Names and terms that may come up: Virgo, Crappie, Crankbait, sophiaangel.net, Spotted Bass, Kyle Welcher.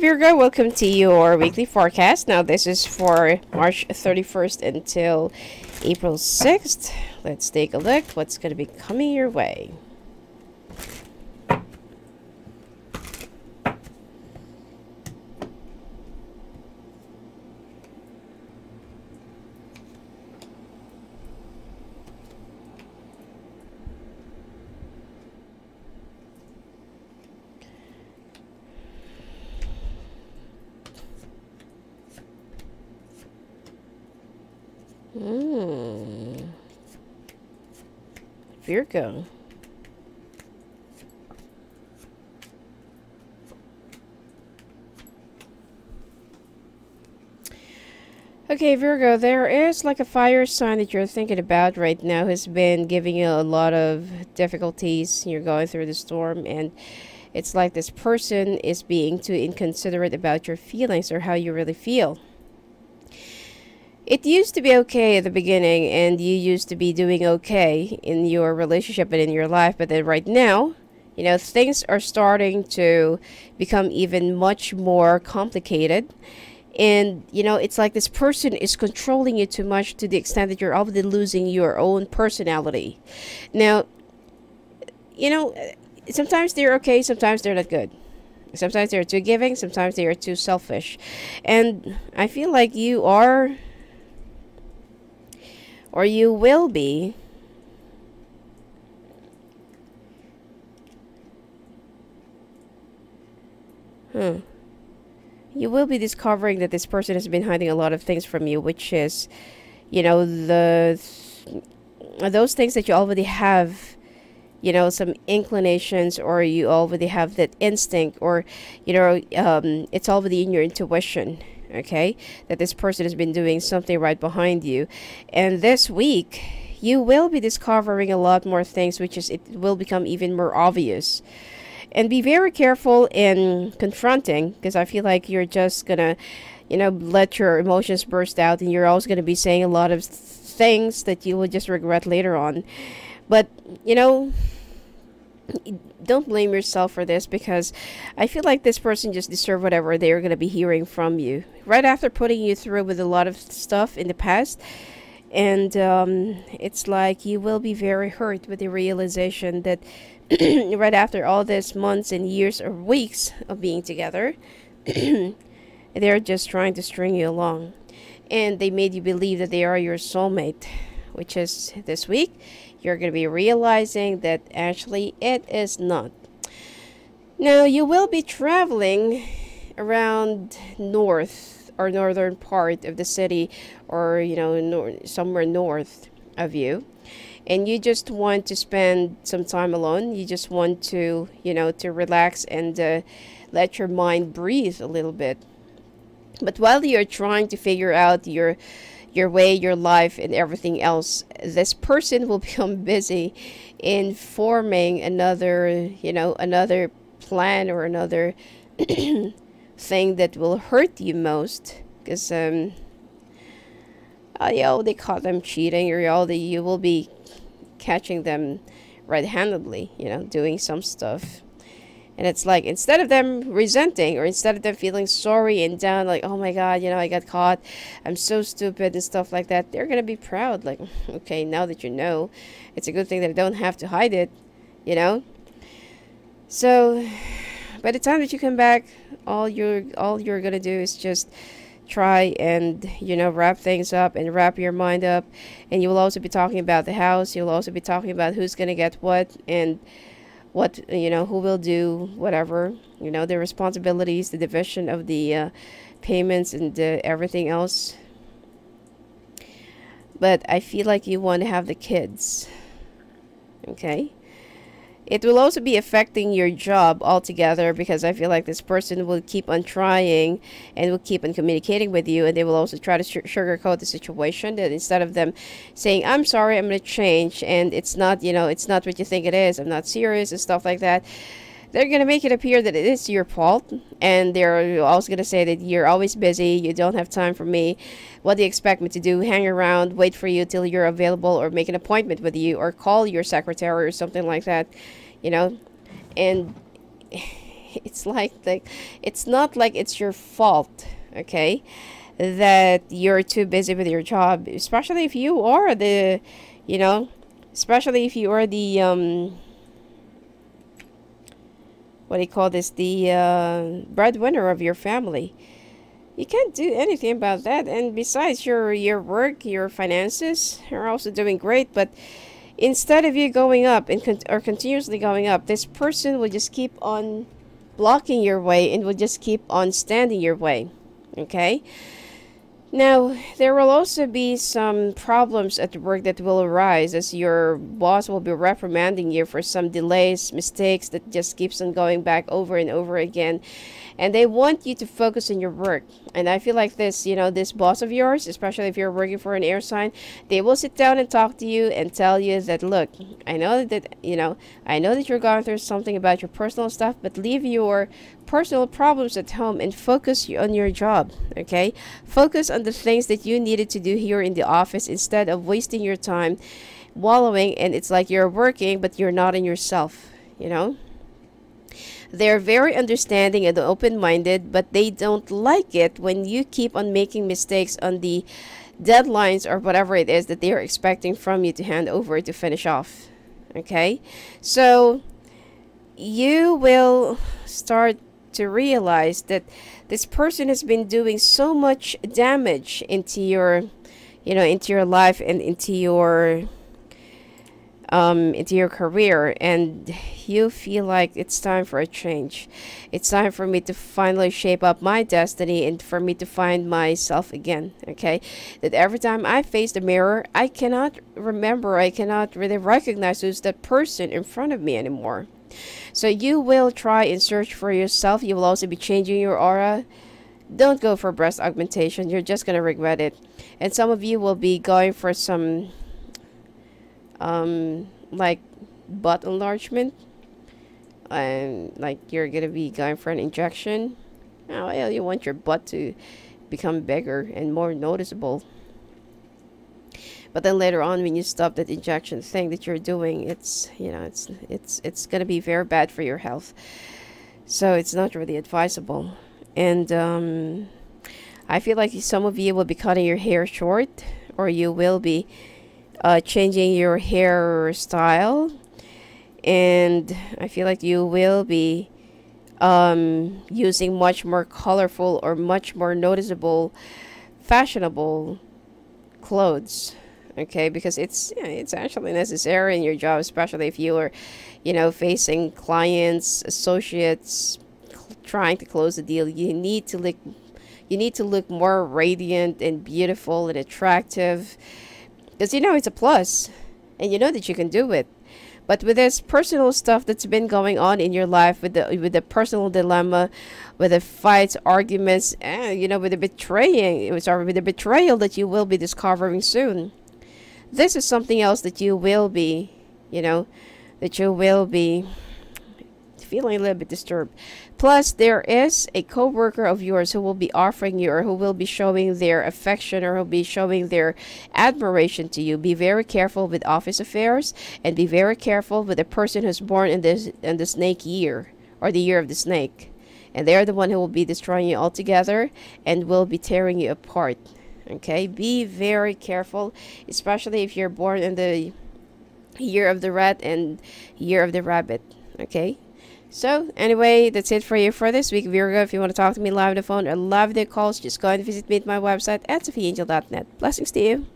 Virgo, welcome to your weekly forecast. Now this is for March 31st until April 6th. Let's take a look what's going to be coming your way. Virgo. Okay, Virgo, there is like a fire sign that you're thinking about right now who's been giving you a lot of difficulties. You're going through the storm, and it's like this person is being too inconsiderate about your feelings or how you really feel. It used to be okay at the beginning, and you used to be doing okay in your relationship and in your life, but then right now, you know, things are starting to become even much more complicated. And, you know, it's like this person is controlling you too much to the extent that you're already losing your own personality. Now, you know, sometimes they're okay, sometimes they're not good. Sometimes they're too giving, sometimes they are too selfish. And I feel like you are, or you will be, you will be discovering that this person has been hiding a lot of things from you, which is, you know, those things that you already have, you know, some inclinations, or you already have that instinct, or, you know, it's already in your intuition. Okay, that this person has been doing something right behind you. And this week, you will be discovering a lot more things, which is, it will become even more obvious. And be very careful in confronting, because I feel like you're just gonna, you know, let your emotions burst out, and you're always gonna be saying a lot of things that you will just regret later on. But, you know, don't blame yourself for this, because I feel like this person just deserves whatever they're going to be hearing from you right after putting you through with a lot of stuff in the past. And it's like you will be very hurt with the realization that right after all these months and years or weeks of being together, they're just trying to string you along, and they made you believe that they are your soulmate, which is, this week you're going to be realizing that actually it is not. Now, you will be traveling around north or northern part of the city, or, you know, somewhere north of you, and you just want to spend some time alone. You just want to, you know, to relax and let your mind breathe a little bit. But while you're trying to figure out your way, your life, and everything else, this person will become busy in forming another, you know, another plan or another thing that will hurt you most, because you know, they caught them cheating, or you will be catching them right-handedly, you know, doing some stuff. And it's like, instead of them resenting, or instead of them feeling sorry and down, like, oh my God, you know, I got caught, I'm so stupid and stuff like that, they're going to be proud. Like, okay, now that you know, it's a good thing that I don't have to hide it, you know. So by the time that you come back, all you're going to do is just try and, you know, wrap things up and wrap your mind up. And you will also be talking about the house. You'll also be talking about who's going to get what, and what, you know, who will do whatever, you know, the responsibilities, the division of the payments, and everything else. But I feel like you want to have the kids. Okay, it will also be affecting your job altogether, because I feel like this person will keep on trying and will keep on communicating with you, and they will also try to sugarcoat the situation, that instead of them saying, I'm sorry, I'm going to change, and it's not, you know, it's not what you think it is, I'm not serious and stuff like that, they're going to make it appear that it is your fault. And they're also going to say that you're always busy, you don't have time for me, what do you expect me to do, hang around, wait for you till you're available, or make an appointment with you, or call your secretary or something like that, you know. And it's like it's not like it's your fault, okay, that you're too busy with your job, especially if you are the, you know, especially if you are the what do you call this, the breadwinner of your family. You can't do anything about that. And besides, your work, your finances are also doing great, but instead of you going up and continuously going up, this person will just keep on blocking your way and will just keep on standing your way, okay? Now, there will also be some problems at work that will arise, as your boss will be reprimanding you for some delays, mistakes that just keeps on going back over and over again. And they want you to focus on your work. And I feel like this, you know, this boss of yours, especially if you're working for an air sign, they will sit down and talk to you and tell you that, look, I know that, you know, I know that you're going through something about your personal stuff, but leave your personal problems at home and focus on your job, okay? Focus on the things that you needed to do here in the office instead of wasting your time wallowing, and it's like you're working but you're not in yourself, you know? They're very understanding and open-minded, but they don't like it when you keep on making mistakes on the deadlines or whatever it is that they're expecting from you to hand over to finish off, okay? So you will start to realize that this person has been doing so much damage into your, you know, into your life and into your career, and you feel like it's time for a change. It's time for me to finally shape up my destiny and for me to find myself again, okay? That every time I face the mirror, I cannot remember, I cannot really recognize who's that person in front of me anymore. So you will try and search for yourself. You will also be changing your aura. Don't go for breast augmentation. You're just going to regret it. And some of you will be going for some like butt enlargement, and like you're going to be going for an injection. Oh, you want your butt to become bigger and more noticeable. But then later on, when you stop that injection thing that you're doing, it's, you know, it's going to be very bad for your health. So it's not really advisable. And I feel like some of you will be cutting your hair short, or you will be changing your hair style. And I feel like you will be using much more colorful or much more noticeable, fashionable clothes, okay? Because it's, yeah, it's actually necessary in your job, especially if you are, you know, facing clients, associates, trying to close the deal. You need to look, you need to look more radiant and beautiful and attractive, because you know it's a plus and you know that you can do it. But with this personal stuff that's been going on in your life, with the personal dilemma, with the fights, arguments, and you know, with the betrayal that you will be discovering soon, this is something else that you will be, you know, that you will be feeling a little bit disturbed. Plus, there is a co-worker of yours who will be offering you, or who will be showing their affection, or who will be showing their admiration to you. Be very careful with office affairs, and be very careful with the person who's born in the snake year, or the year of the snake. And they're the one who will be destroying you altogether and will be tearing you apart, okay? Be very careful, especially if you're born in the year of the rat and year of the rabbit, okay? So, anyway, that's it for you for this week, Virgo. If you want to talk to me live on the phone or live video calls, just go and visit me at my website at sophiaangel.net. Blessings to you.